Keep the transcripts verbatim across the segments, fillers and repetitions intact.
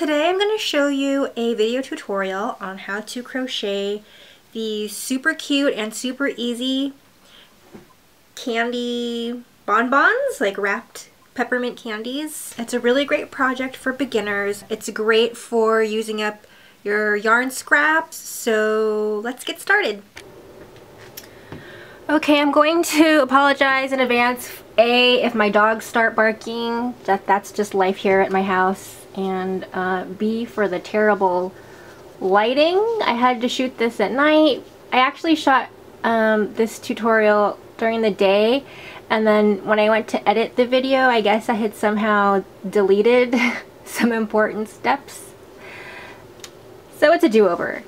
Today I'm going to show you a video tutorial on how to crochet the super cute and super easy candy bonbons, like wrapped peppermint candies. It's a really great project for beginners. It's great for using up your yarn scraps, so let's get started. Okay, I'm going to apologize in advance, A, if my dogs start barking, that, that's just life here at my house, and uh, B, for the terrible lighting. I had to shoot this at night. I actually shot um, this tutorial during the day, and then when I went to edit the video, I guess I had somehow deleted some important steps. So it's a do-over.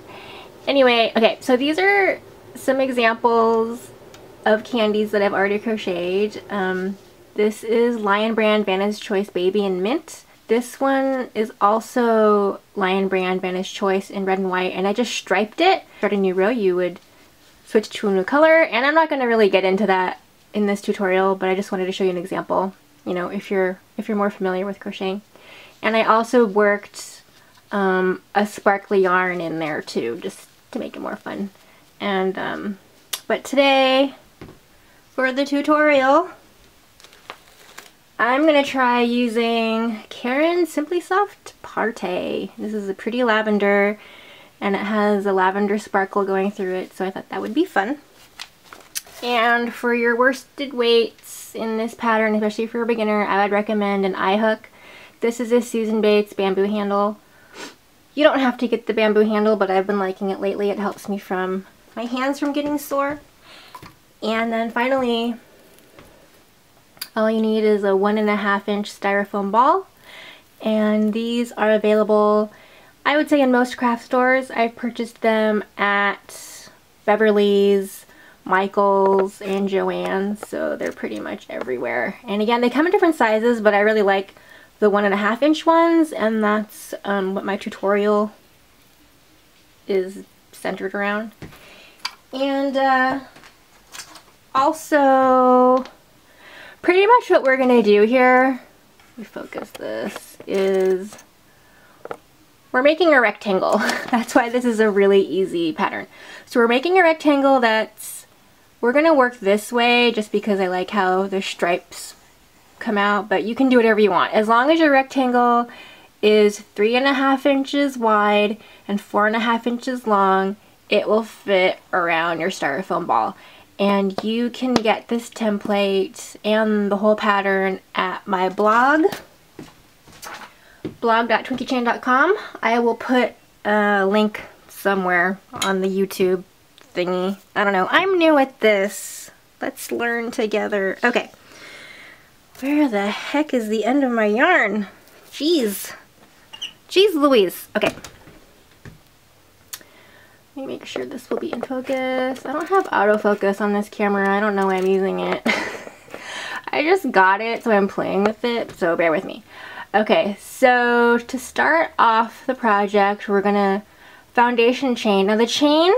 Anyway, okay, so these are some examples of candies that I've already crocheted. Um, this is Lion Brand Vanna's Choice Baby in Mint. This one is also Lion Brand Vanna's Choice in red and white, and I just striped it. Start a new row, you would switch to a new color, and I'm not going to really get into that in this tutorial, but I just wanted to show you an example, you know, if you're if you're more familiar with crocheting. And I also worked um, a sparkly yarn in there too, just to make it more fun. And um, but today, for the tutorial, I'm going to try using Caron Simply Soft Parte. This is a pretty lavender, and it has a lavender sparkle going through it, so I thought that would be fun. And for your worsted weights in this pattern, especially if you're a beginner, I would recommend an eye hook. This is a Susan Bates bamboo handle. You don't have to get the bamboo handle, but I've been liking it lately. It helps me from my hands from getting sore. And then finally, all you need is a one and a half inch styrofoam ball. And these are available, I would say, in most craft stores. I've purchased them at Beverly's, Michaels, and Joann's, so they're pretty much everywhere. And again, they come in different sizes, but I really like the one and a half inch ones, and that's um, what my tutorial is centered around. And uh, also, pretty much what we're gonna do here, we focus this, is we're making a rectangle. That's why this is a really easy pattern. So we're making a rectangle that's, we're gonna work this way just because I like how the stripes come out, but you can do whatever you want. As long as your rectangle is three and a half inches wide and four and a half inches long, it will fit around your styrofoam ball. And you can get this template and the whole pattern at my blog, blog dot twinkie chan dot com. I will put a link somewhere on the YouTube thingy. I don't know. I'm new at this. Let's learn together. Okay. Where the heck is the end of my yarn? Jeez. Jeez Louise. Okay. Let me make sure this will be in focus. I don't have autofocus on this camera. I don't know why I'm using it. I just got it, so I'm playing with it, so bear with me. Okay, so to start off the project, we're gonna foundation chain. Now the chain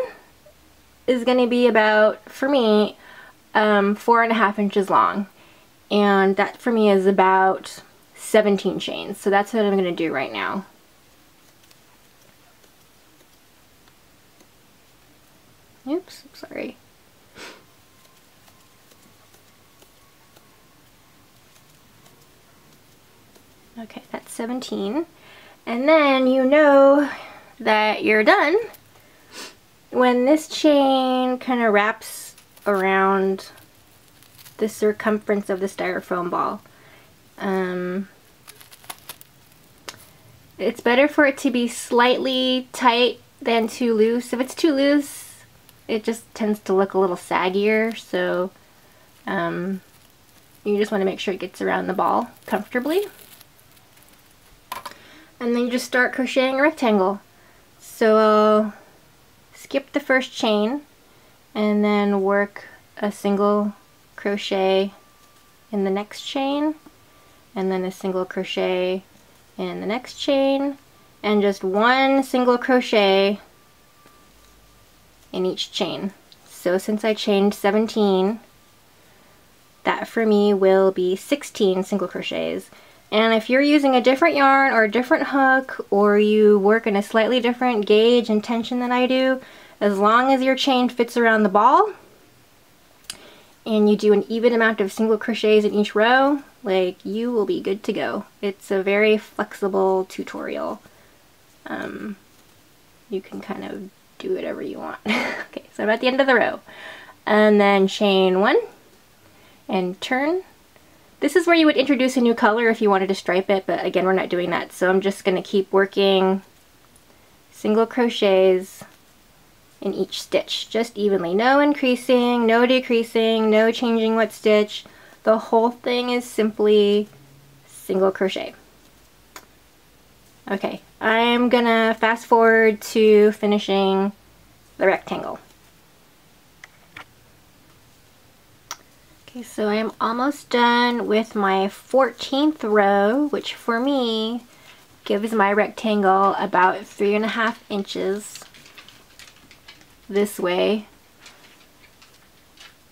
is gonna be about, for me, um, four and a half inches long. And that for me is about seventeen chains. So that's what I'm gonna do right now. Oops, sorry. Okay, that's seventeen. And then you know that you're done when this chain kind of wraps around the circumference of the styrofoam ball. Um, it's better for it to be slightly tight than too loose. If it's too loose, it just tends to look a little saggier, so um, you just want to make sure it gets around the ball comfortably. And then you just start crocheting a rectangle. So I'll skip the first chain and then work a single crochet in the next chain, and then a single crochet in the next chain, and just one single crochet in each chain. So since I chained seventeen, that for me will be sixteen single crochets. And if you're using a different yarn or a different hook, or you work in a slightly different gauge and tension than I do, as long as your chain fits around the ball and you do an even amount of single crochets in each row, like, you will be good to go. It's a very flexible tutorial. Um, you can kind of do whatever you want. Okay, so I'm at the end of the row. And then chain one and turn. This is where you would introduce a new color if you wanted to stripe it, but again, we're not doing that. So I'm just going to keep working single crochets in each stitch, just evenly. No increasing, no decreasing, no changing what stitch. The whole thing is simply single crochet. Okay, I'm gonna fast forward to finishing the rectangle. Okay, so I am almost done with my fourteenth row, which for me gives my rectangle about three and a half inches this way.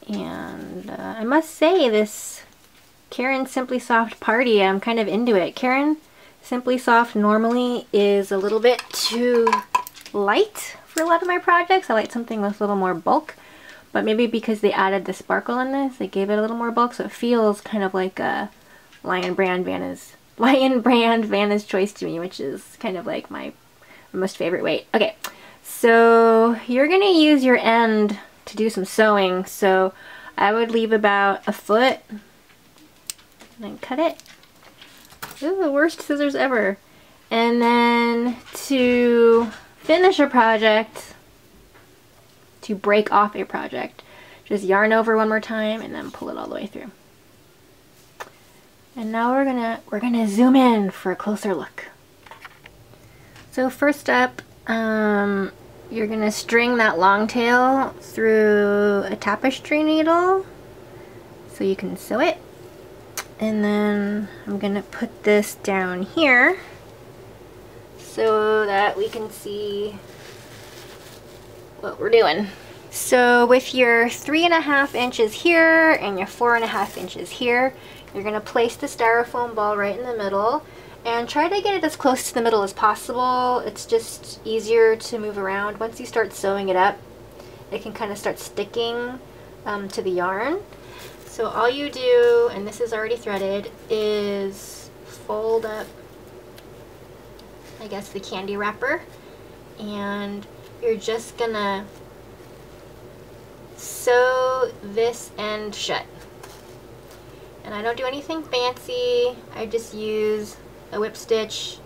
And uh, I must say, this Caron Simply Soft Parte, I'm kind of into it. Caron Simply Soft normally is a little bit too light for a lot of my projects. I like something with a little more bulk. But maybe because they added the sparkle in this, they gave it a little more bulk, so it feels kind of like a Lion Brand Vanna's Lion Brand Vanna's Choice to me, which is kind of like my most favorite weight. Okay, so you're gonna use your end to do some sewing. So I would leave about a foot, and then cut it. Ooh, the worst scissors ever. And then to finish a project, to break off a project, just yarn over one more time and then pull it all the way through. And now we're gonna we're gonna zoom in for a closer look. So first up, um, you're gonna string that long tail through a tapestry needle so you can sew it, and then I'm gonna put this down here so that we can see what we're doing. So with your three and a half inches here and your four and a half inches here, you're gonna place the styrofoam ball right in the middle and try to get it as close to the middle as possible. It's just easier to move around. Once you start sewing it up, it can kind of start sticking um, to the yarn. So all you do, and this is already threaded, is fold up, I guess, the candy wrapper, and you're just gonna sew this end shut. And I don't do anything fancy. I just use a whip stitch.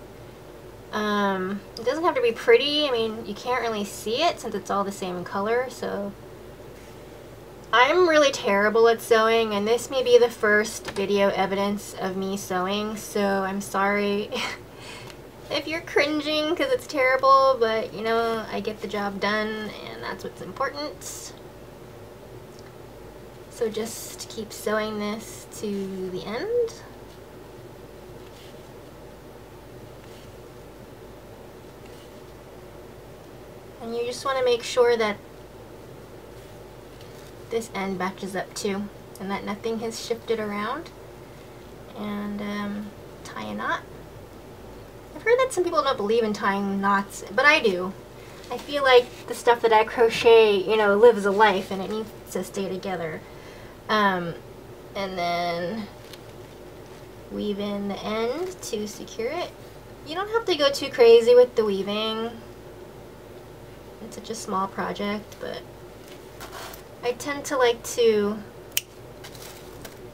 Um, it doesn't have to be pretty. I mean, you can't really see it since it's all the same color, so. I'm really terrible at sewing, and this may be the first video evidence of me sewing, so I'm sorry. If you're cringing because it's terrible, but you know, I get the job done and that's what's important. So just keep sewing this to the end. And you just want to make sure that this end matches up too, and that nothing has shifted around. And um, tie a knot. I've heard that some people don't believe in tying knots, but I do. I feel like the stuff that I crochet, you know, lives a life and it needs to stay together. Um, and then weave in the end to secure it. You don't have to go too crazy with the weaving. It's such a small project, but I tend to like to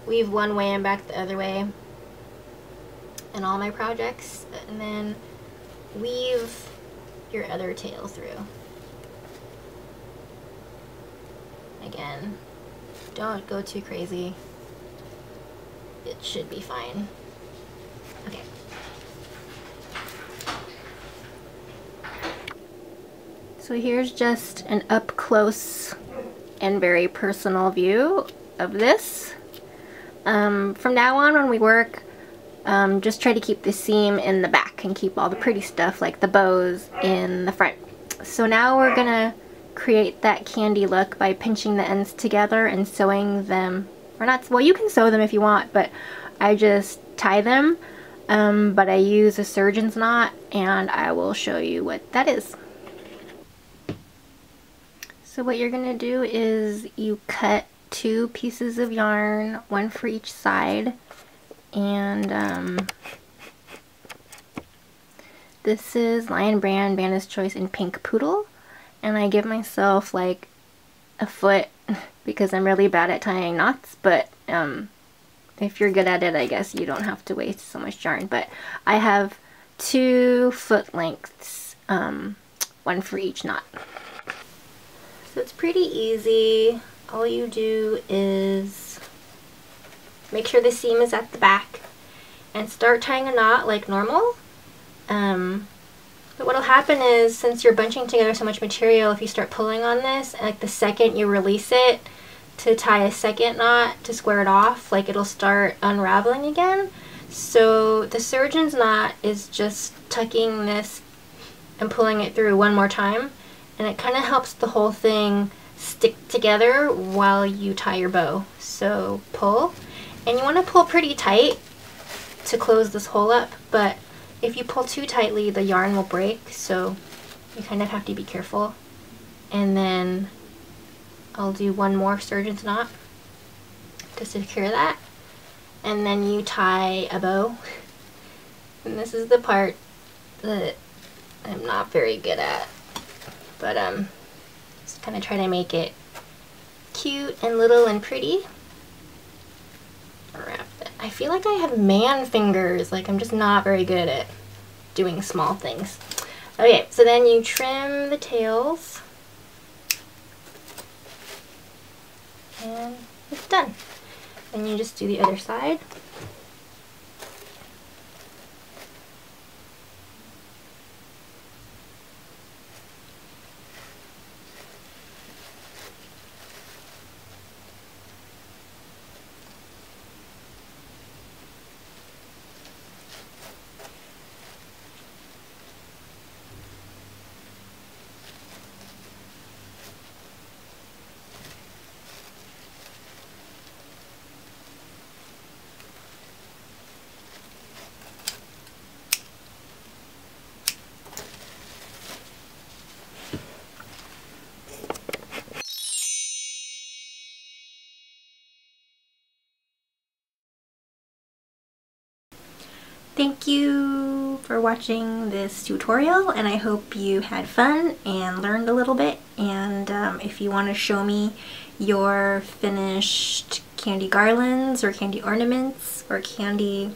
weave one way and back the other way in all my projects, and then weave your other tail through. Again, don't go too crazy. It should be fine. Okay. So here's just an up close and very personal view of this. Um, from now on when we work, Um, just try to keep the seam in the back and keep all the pretty stuff like the bows in the front. So now we're gonna create that candy look by pinching the ends together and sewing them, or not, well, you can sew them if you want, but I just tie them um, but I use a surgeon's knot, and I will show you what that is. So what you're gonna do is you cut two pieces of yarn, one for each side, and um, this is Lion Brand Vanna's Choice in Pink Poodle, and I give myself like a foot because I'm really bad at tying knots, but um, if you're good at it, I guess you don't have to waste so much yarn. But I have two foot lengths, um, one for each knot. So it's pretty easy. All you do is make sure the seam is at the back and start tying a knot like normal. Um, but what'll happen is, since you're bunching together so much material, if you start pulling on this, like the second you release it to tie a second knot to square it off, like it'll start unraveling again. So the surgeon's knot is just tucking this and pulling it through one more time, and it kind of helps the whole thing stick together while you tie your bow. So pull, and you want to pull pretty tight to close this hole up, but if you pull too tightly, the yarn will break, so you kind of have to be careful. And then I'll do one more surgeon's knot to secure that, and then you tie a bow. And this is the part that I'm not very good at, but um, just kind of try to make it cute and little and pretty. Wrap that. I feel like I have man fingers, like I'm just not very good at doing small things. Okay, so then you trim the tails, and it's done. And you just do the other side. Thank you for watching this tutorial, and I hope you had fun and learned a little bit. And um, if you want to show me your finished candy garlands or candy ornaments or candy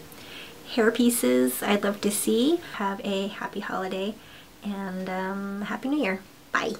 hair pieces, I'd love to see. Have a happy holiday, and um, happy new year. Bye!